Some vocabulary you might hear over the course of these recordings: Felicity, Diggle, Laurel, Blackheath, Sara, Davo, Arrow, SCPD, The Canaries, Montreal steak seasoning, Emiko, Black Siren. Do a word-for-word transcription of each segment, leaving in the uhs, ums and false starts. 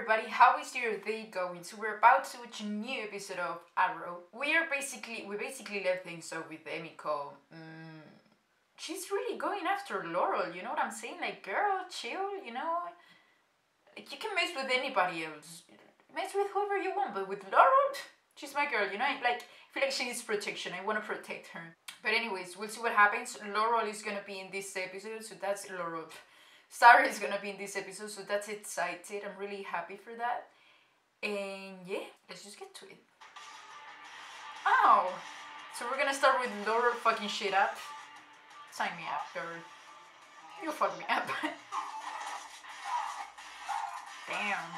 everybody, how is your day going? So we're about to watch a new episode of Arrow. We are basically, we basically left things off with Emiko. Mm, she's really going after Laurel, you know what I'm saying? Like, girl, chill, you know? Like, you can mess with anybody else. Mess with whoever you want, but with Laurel? She's my girl, you know? Like, I feel like she needs protection, I want to protect her. But anyways, we'll see what happens. Laurel is gonna be in this episode, so that's Laurel. Sarah is gonna be in this episode, so that's exciting. I'm really happy for that. And yeah, let's just get to it. Oh! So we're gonna start with Laurel fucking shit up. Sign me up, girl. You fuck me up. Damn.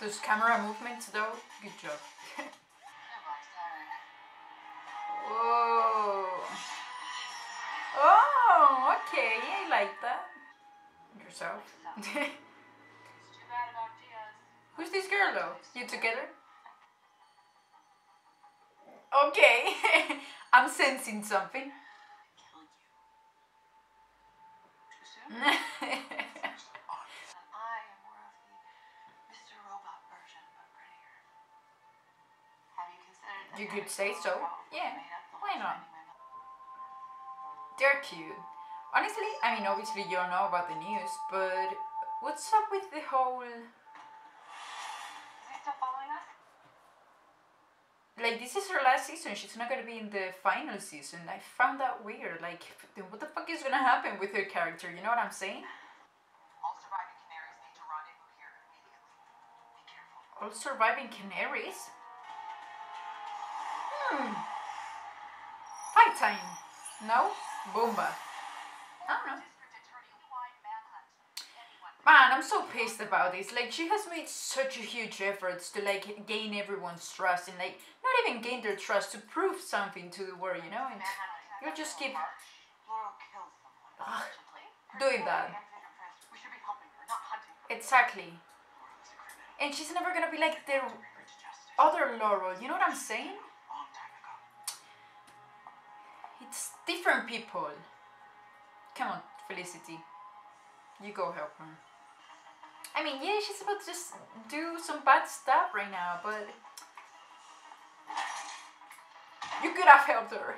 Those camera movements though, good job. Whoa. Oh, okay, I like that. Yourself. Who's this girl though? You together? Okay. I'm sensing something. You could say so. Yeah, why not? They're cute. Honestly, I mean, obviously you don't know about the news, but what's up with the whole... Is he still following us? Like, this is her last season. She's not gonna be in the final season. I found that weird. Like, what the fuck is gonna happen with her character? You know what I'm saying? All surviving canaries need to rendezvous here immediately. Be careful. All surviving canaries? Hmm. Fight time. No? Boomba. I don't know. Man, I'm so pissed about this. Like, she has made such a huge efforts to, like, gain everyone's trust and, like, not even gain their trust, to prove something to the world, you know? And you'll just keep uh, doing that. Exactly. And she's never gonna be like the other Laurel, you know what I'm saying? It's different people. Come on, Felicity. You go help her. I mean, yeah, she's about to just do some bad stuff right now, but... you could have helped her.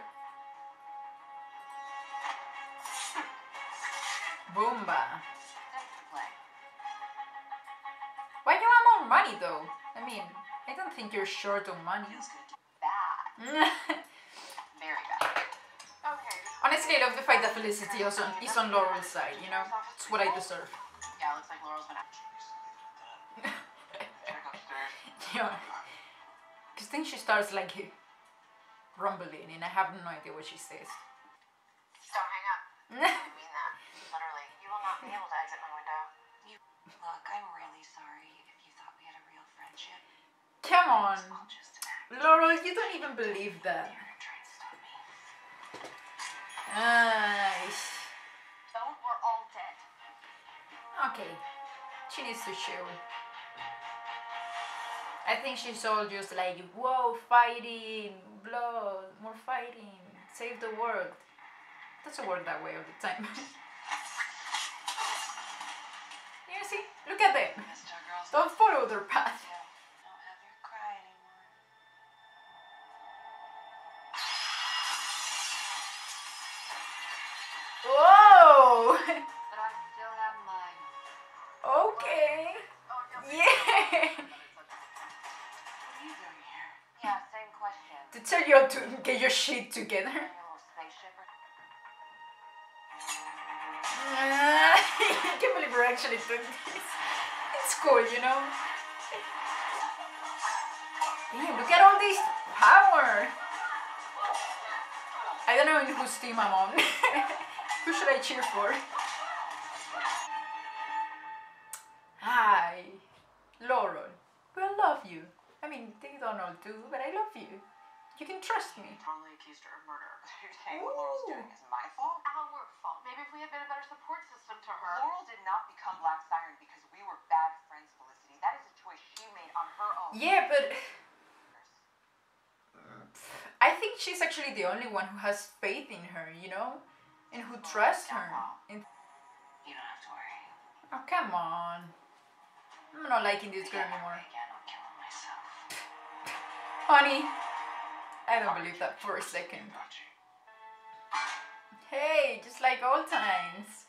Boomba. Why do you want more money, though? I mean, I don't think you're short on money. Honestly, I love the fact that Felicity also is on Laurel's side, you know? It's what I deserve. Yeah, looks like Laurel's been actually. Yeah. Because then she starts like rumbling and I have no idea what she says. Don't hang up. I didn't mean that. Literally, you will not be able to exit my window. You... Look, I'm really sorry if you thought we had a real friendship. Come on. Laurel, you don't even believe that. Nice. So we're all dead. Okay. She needs to chill. I think she's all just like, whoa, fighting, blood, more fighting, save the world. Doesn't work that way all the time. You see? Look at them. Don't follow their path. Tell you to get your shit together. I can't believe we're actually doing this. It's cool, you know? Damn, look at all this power. I don't know in whose team I'm on. Who should I cheer for? Hi, Laurel. We all love you. I mean, they don't all do, but I love you. You can trust me. Wrongly accused her of murder. You're saying what Laurel's doing is my fault? Our fault. Maybe if we had been a better support system to her. Laurel did not become Black Siren because we were bad friends, Felicity. That is a choice she made on her own. Yeah, but... I think she's actually the only one who has faith in her, you know? And who trusts her. And... you don't have to worry. Oh, come on. not liking this girl anymore. Honey, I don't believe that for a second. Hey, just like old times.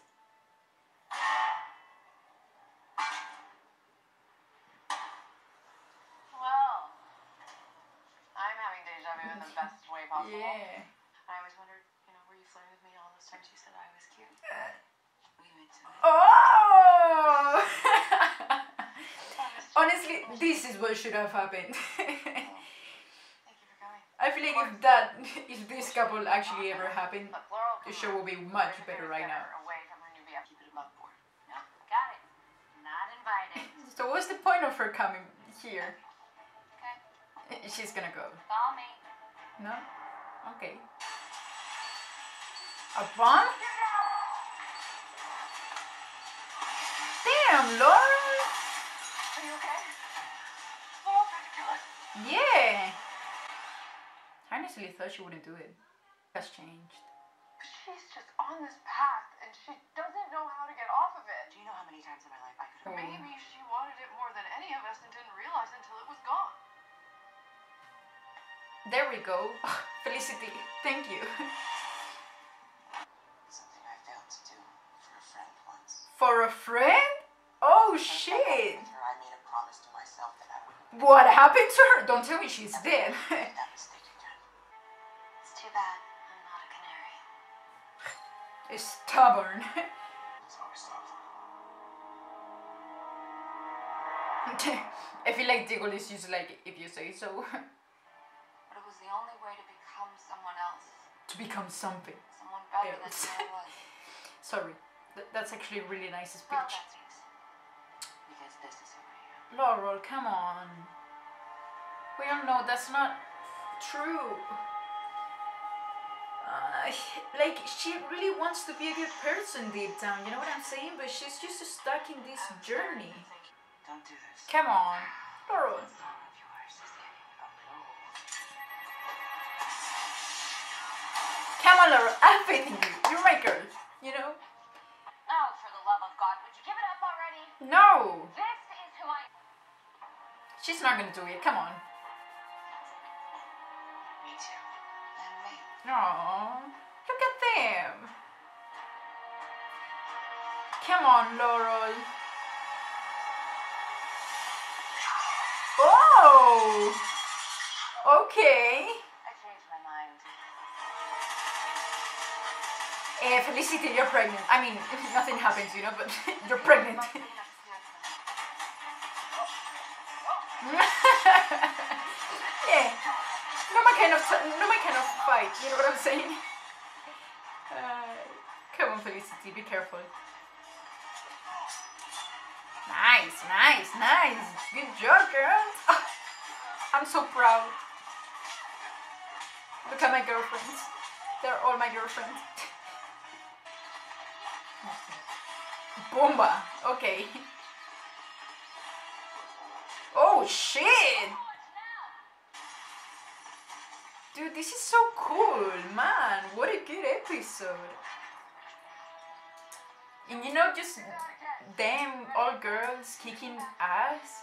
Well, I'm having deja vu in the best way possible. Yeah. I always wondered, you know, were you flirting with me all those times you said I was cute? We went to it. Oh! Honestly, this is what should have happened. I feel like if that, if this couple actually ever happened, the show will be much better right now. So what's the point of her coming here? She's gonna go. No? Okay. A bomb? Damn, Laurel! Are you okay? Yeah! I honestly thought she wouldn't do it. That's changed. She's just on this path and she doesn't know how to get off of it. Do you know how many times in my life I could have... Mm. Maybe she wanted it more than any of us and didn't realize until it was gone. There we go. Felicity, thank you. Something I failed to do for a friend once. For a friend? Oh, shit. I made a promise to myself that I wouldn't... What happened to her? Don't tell me she's dead. Too bad I'm not a canary. It's stubborn. It's always stubborn. I feel like Diggle is just like, if you say so. But it was the only way to become someone else. To become something. Someone better else. than I was. Sorry, Th that's actually a really nice speech. Well, because this is who I am. Laurel, come on. We all know that's not true. Uh, like, she really wants to be a good person deep down, you know what I'm saying? But she's just stuck in this journey. Don't do this. Come on, Laurel. Come on, Laurel, I'm faith in you. You're my girl, you know? Oh, for the love of God, would you give it up already? No! This is who I... She's not gonna do it, come on. Me too. Aww, look at them. Come on, Laurel. Oh, okay. I changed my mind. Eh, Felicity, you're pregnant. I mean, nothing happens, you know, but you're pregnant. Yeah. Not my kind of, not my kind of fight, you know what I'm saying? Uh, come on, Felicity, be careful. Nice, nice, nice. Good job, girl. Oh, I'm so proud. Look at my girlfriends. They're all my girlfriends. Bomba. Okay. Oh, shit. Dude, this is so cool, man. What a good episode. And you know, just damn all girls kicking ass.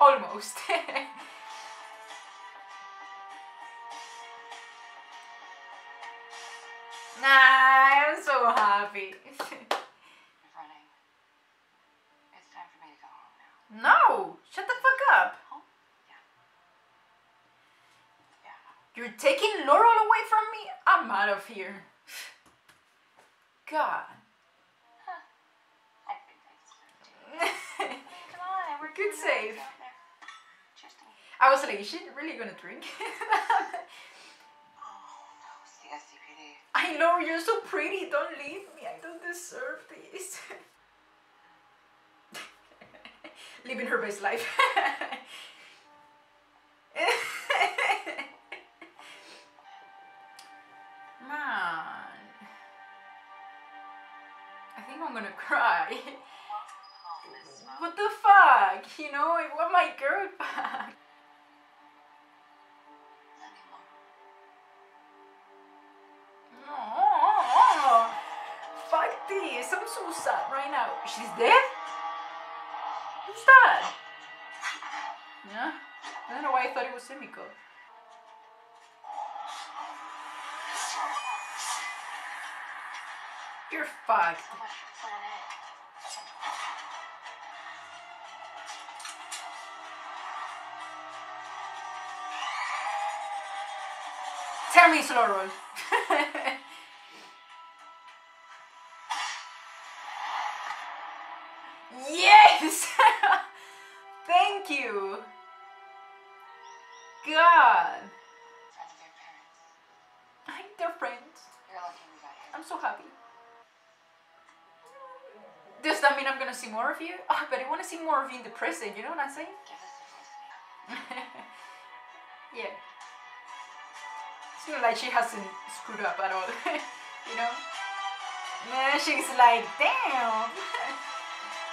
Almost. Nah, I'm so happy. No! Shut the fuck up! Oh, yeah. Yeah. You're taking Laurel away from me? I'm out of here. God. Huh. I think that's Come on, I worked Good save. I was like, is she really gonna drink? Oh, that was the S C P D. I know, you're so pretty. Don't leave me. I don't deserve this. Living her best life. Man. I think I'm gonna cry. What the fuck? You know, I want my girl back. No. Fuck this. Felicity, some source up right now. She's dead? Who's that? Yeah? I don't know why I thought it was Emiko. You're fucked. Tell me it's Laurel. Yes! Thank you! God! I think they're friends. I'm so happy. Does that mean I'm gonna see more of you? Oh, but I wanna see more of you in the present, you know what I'm saying? Yeah. It's not like she hasn't screwed up at all, you know? And she's like, damn!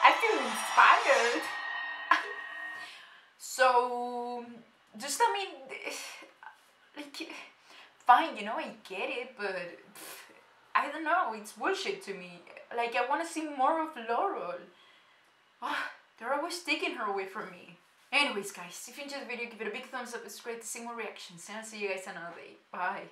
I feel inspired. So, just I mean, like, fine, you know, I get it, but pff, I don't know, it's bullshit to me. Like, I want to see more of Laurel. Oh, they're always taking her away from me. Anyways, guys, if you enjoyed the video, give it a big thumbs up. It's great to see more reactions, and I'll see you guys another day. Bye.